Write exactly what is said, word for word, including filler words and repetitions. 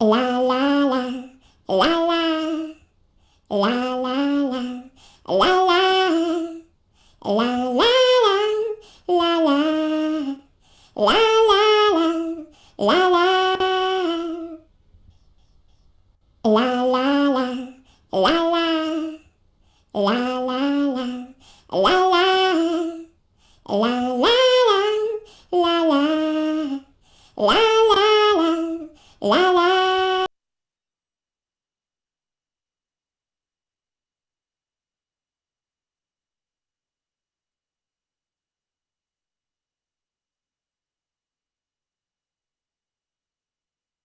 La la la, la la, la la la, la la, la la la, la la, la la, la la. La la la, la la, la la la, la la, la.